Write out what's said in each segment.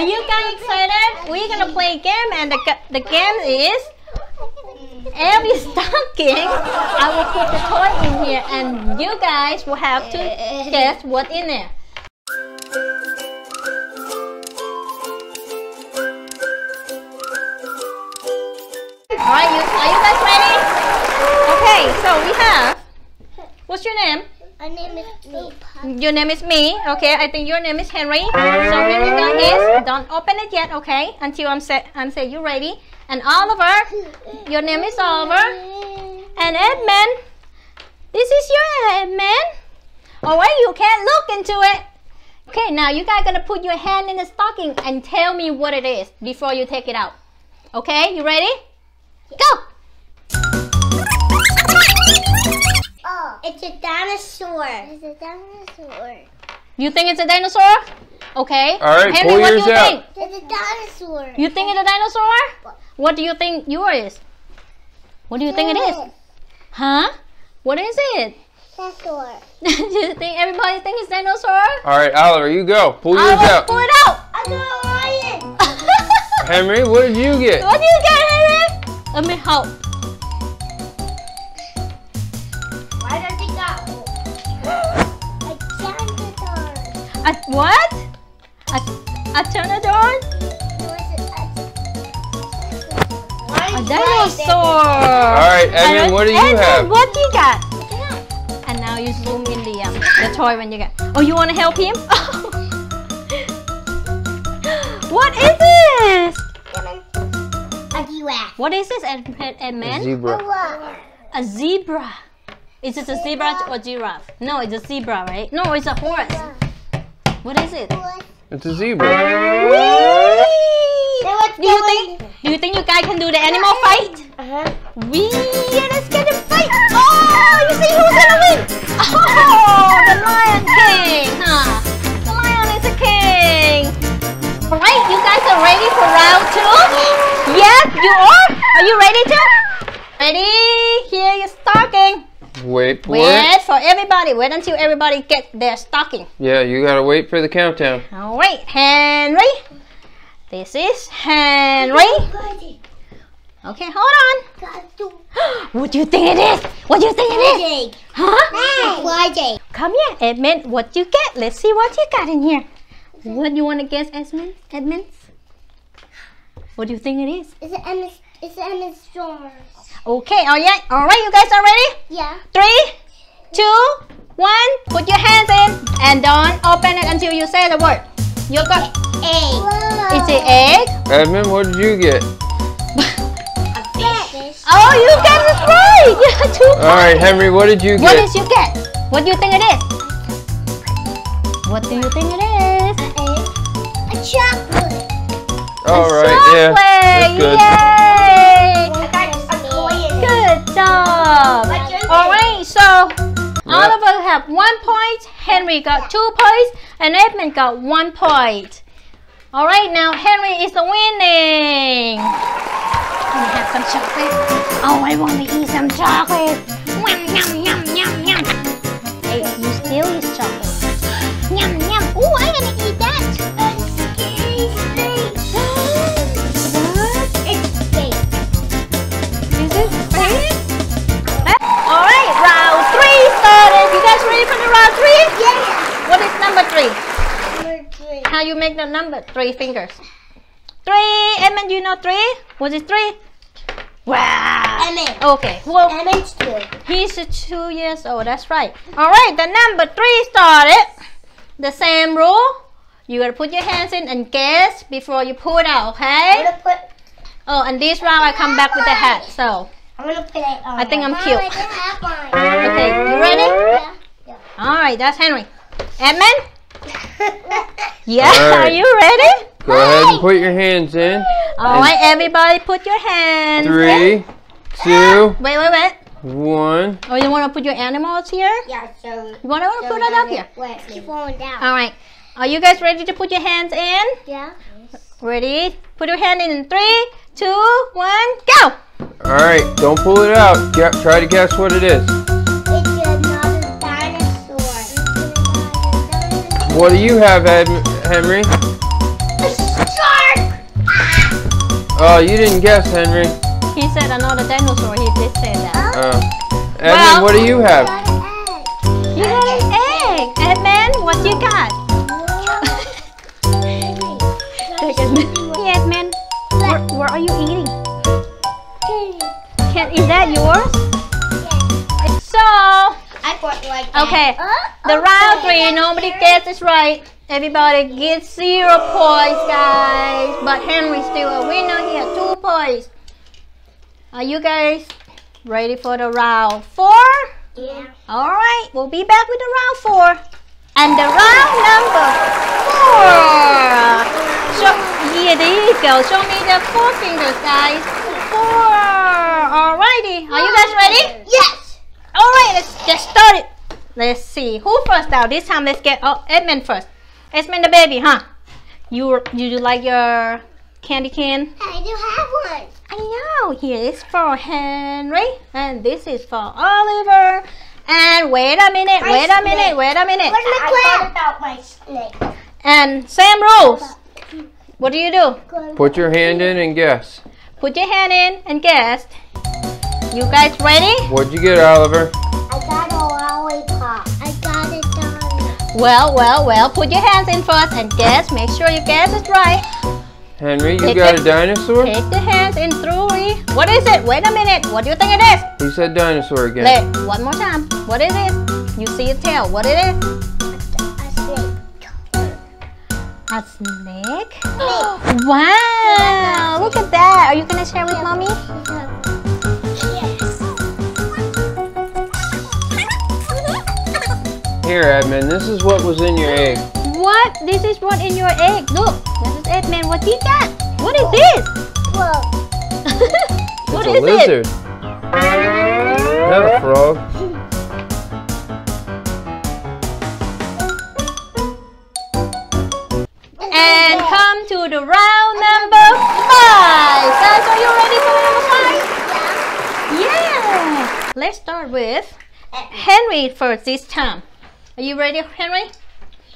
Are you guys excited? We're gonna play a game, and the game is every stocking. I will put the toy in here, and you guys will have to guess what's in it. Alright, are you guys ready? Okay, so we have. What's your name? My name is me. Your name is me. Okay, I think your name is Henry. So here we go. Is don't open it yet. Okay, until I'm say you ready. And Oliver, your name is Oliver. And Edmund, this is your Edmund. Alright, you can't look into it. Okay, now you guys gonna put your hand in the stocking and tell me what it is before you take it out. Okay, you ready? Go. Oh, it's a dinosaur. It's a dinosaur. You think it's a dinosaur? Okay. All right, Henry, pull yours out. It's a dinosaur. You think it's a dinosaur? What do you think yours is? What do you think it is? Huh? What is it? Dinosaur. Do you think everybody thinks it's dinosaur? All right, Oliver, you go. Pull yours out. Pull it out. I got a lion. Henry, what did you get? What did you get, Henry? Let me help. Why does it go? A tornador. A what? A tornador? No, a dinosaur. Alright, Edmund, what do you have? What do you got? And now you zoom in the toy when you get. Oh, you want to help him? What is this? What is this, Edmund? A zebra. Is it a zebra or giraffe? No, it's a zebra, right? No, it's a horse. What is it? It's a zebra. Whee! Do you think you guys can do the animal fight? Whee! Let's get the fight! Oh, you see who's gonna win? Oh, the lion king, huh? The lion is a king. Alright, you guys are ready for round two? Yes, you are. Are you ready to? Ready? Here your stocking. Wait for it. Wait for everybody. Wait until everybody gets their stocking. Yeah, you gotta wait for the countdown. All right, Henry. This is Henry. Okay, hold on. What do you think it is? What do you think it is? Huh? Come here, Edmund. What you get? Let's see what you got in here. What do you want to guess, Edmund? What do you think it is? It's an storm. Okay, all right, you guys are ready? Yeah. 3, 2, 1, put your hands in and don't open it until you say the word. You got egg. Whoa. It's an egg. Edmund, what did you get? A fish. Oh, you got it right. Yeah, two. All right, Henry, what did you get? What did you get? What do you think it is? What do you think it is? An egg. A chocolate. Alright, yeah. That's good. Yay! Good job! Alright, so Oliver have 1 point, Henry got 2 points, and Edmund got 1 point. Alright, now Henry is the winning. Can we have some chocolate? Oh, I want to eat some chocolate. Yum, yum, yum, yum, yum. Hey, you steal his chocolate. Yum, yum. Ooh, I'm going to eat that. How you make the number? 3 fingers. 3. Edmund, you know 3? Was it 3? Wow. Edmund. Okay. Well, Edmund's 2. He's 2 years old. That's right. All right. The number 3 started. The same rule. You gotta put your hands in and guess before you pull it out. Okay. Oh, and this round I come back with the hat. So I'm gonna put it on. I think I'm cute. Okay. You ready? Yeah. All right. That's Henry. Edmund. Yeah, right. Are you ready? Go ahead and put your hands in. Alright, everybody put your hands in. 3, 2, wait. 1. Oh, you want to put your animals here? Yeah, so. You want to put it up here? Wait, keep going down. Alright, are you guys ready to put your hands in? Yeah. Ready? Put your hand in 3, 2, 1, go! Alright, don't pull it out. Try to guess what it is. What do you have, Henry? A Oh, you didn't guess, Henry. He said another dinosaur. He did say that. Edmund, well, what do you have? You got an egg. Edmund, what you got? Hey, Edmund, what are you eating? Is that yours? Yes. So, I bought like that. Okay, the round three, nobody gets this right. Everybody gets 0 points, guys. But Henry's still a winner. He has 2 points. Are you guys ready for the round four? Yeah. All right, we'll be back with the round four. And the round number four. So, here they go. Show me the four fingers, guys. Four. Alrighty. Are you guys ready? Yes. Alright, let's get started. Let's see. Who first now? This time, let's get Edmund first. Edmund the baby, huh? You like your candy can? I do have one. I know. Here is for Henry. And this is for Oliver. And wait a minute. Wait a minute. Where's my clap? I thought about my snake. And same rules. What do you do? Put your hand in and guess. Put your hand in and guess. You guys ready? What'd you get, Oliver? I got a lollipop. I got a donut. Well. Put your hands in first and guess. Make sure you guess it right. Henry, you got a dinosaur? Take the hands in three. What is it? Wait a minute. What do you think it is? He said dinosaur again. One more time. What is it? You see a tail. What is it? A snake? Wow! Look at that! Are you gonna share with mommy? Yes. Here, Edmund, this is what was in your egg. What? This is what in your egg? Look! This is Edmund. What you got? What is this? Frog. What is it? It's a lizard. Not a frog. And come to the round number five. Guys, are you ready for round five? Yeah. Let's start with Henry first this time. Are you ready, Henry?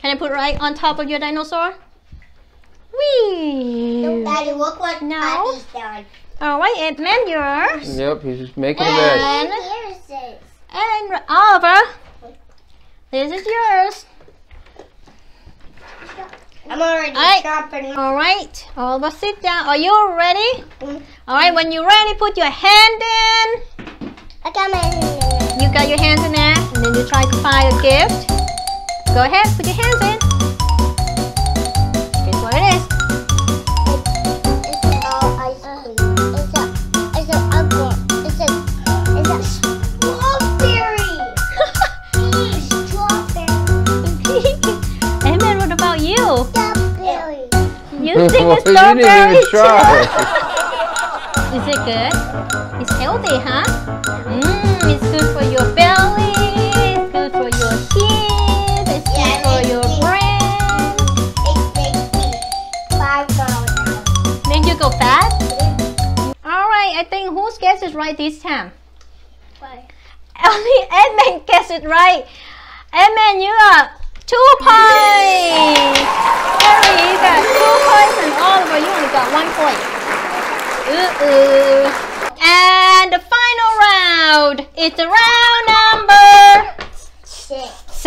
Can I put right on top of your dinosaur? Whee! No, Daddy, look what Daddy's done. All right, Edmund, yours. Yep, he's just making a bed. And Oliver, this is yours. I'm already chopping. All right, Oliver, sit down. Are you ready? All right, when you're ready, put your hand in. I got my hand in. You got your hands in there, and then you try to find a gift. Go ahead, put your hands in. Guess what it is? It's all ice cream. It's an apple. It's a strawberry. Strawberry. Hey, man, what about you? You think it's strawberry? You didn't even try. Is it good? It's healthy, huh? It's good for your belly. It's good for your teeth. It's good for your brain. It makes me 5 hours. Did you go fast? All right, I think whose guess is right this time? Why? Only Edmund guessed it right. Edmund, you are 2 points. Harry, you got 2 points, and Oliver, you only got 1 point. And the final round is the round number six.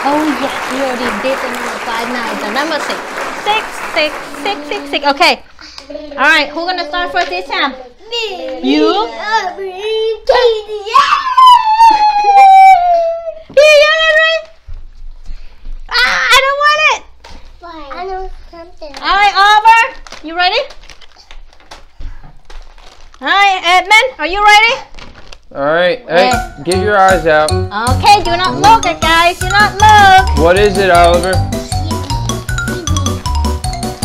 Oh yes, you already did the number 5, 9. The number six. Six. Okay. All right, who's gonna start first this time? Me. You. Yeah. You got it right? I don't want it. Why? I know something. All right, Oliver, you ready? All right, Edmund, are you ready? All right, get your eyes out. Okay, do not look, guys. Do not look. What is it, Oliver? Seaweed.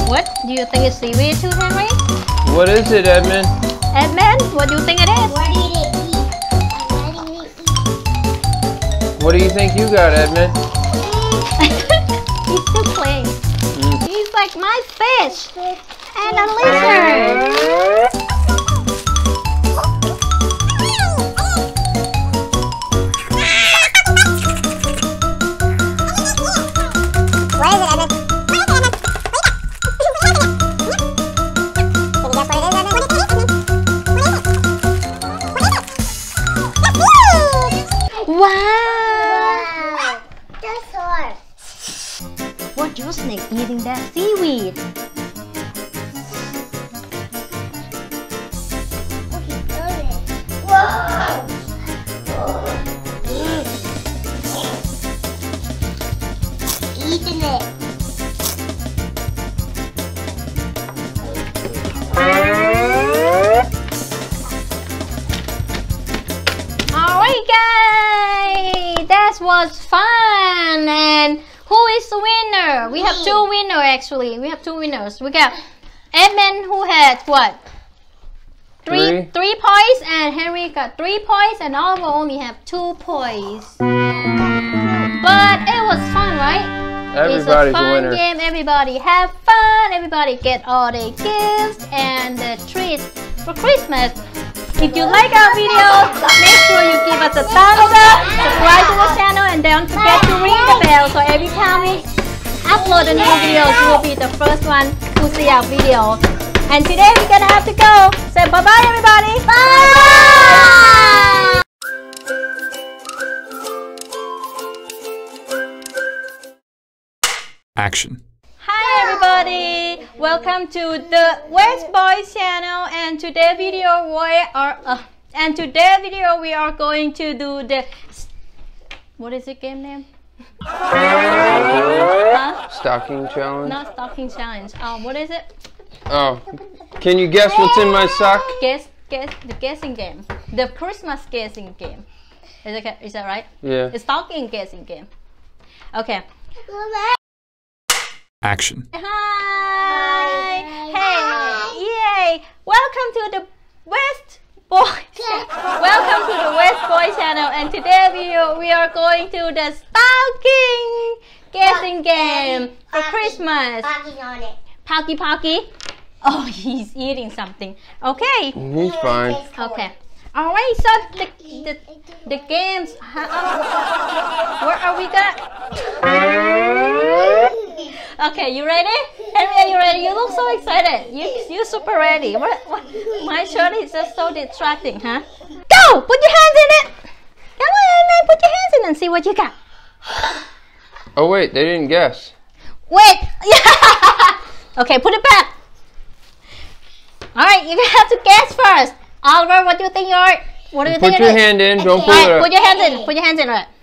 What? Do you think it's seaweed too, Henry? What is it, Edmund? Edmund, what do you think it is? What do you think? What do you think you got, Edmund? He's still playing. He's like my fish and a lizard. Where is it, Edmund? Not your snake eating that seaweed. Eating it. Alright guys, that was fun. And who is the winner? We have two winners actually. We have two winners. We got Edmund who had what? Three points, and Henry got 3 points, and Oliver only have 2 points. But it was fun, right? Everybody's a winner. It's a fun game. Everybody have fun. Everybody get all their gifts and the treats for Christmas. If you like our video, make sure you give us a thumbs up, subscribe to the channel, and don't forget to ring the bell so every time we upload a new video, you will be the first one to see our video. And today we're gonna have to go. Say bye-bye everybody. Bye! Action. Hi everybody! Welcome to the West Boys channel, and today video we are going to do the what is the game name? Stocking challenge. Not stocking challenge. What is it? Oh, can you guess what's in my sock? Guess the guessing game. The Christmas guessing game. Is that right? Yeah. The stocking guessing game. Okay. Action. Hi. Hey. Yay. Welcome to the West Boys. Welcome to the West Boys channel, and today we are going to the stocking guessing game for Christmas. Pocky Pocky. Oh, he's eating something. Okay. He's fine. Okay. All right. So the games. Where are we gonna? Okay, you ready? Henry, are you ready? You look so excited. You're super ready. What? My shirt is just so distracting, huh? Go! Put your hands in it! Come on, Henry, put your hands in and see what you got. Oh, wait, they didn't guess. Wait! Okay, put it back. Alright, you have to guess first. Oliver, what do you think you are? What do you think it is? Put your hand in, don't pull it up. Put your hands in, put your hands in.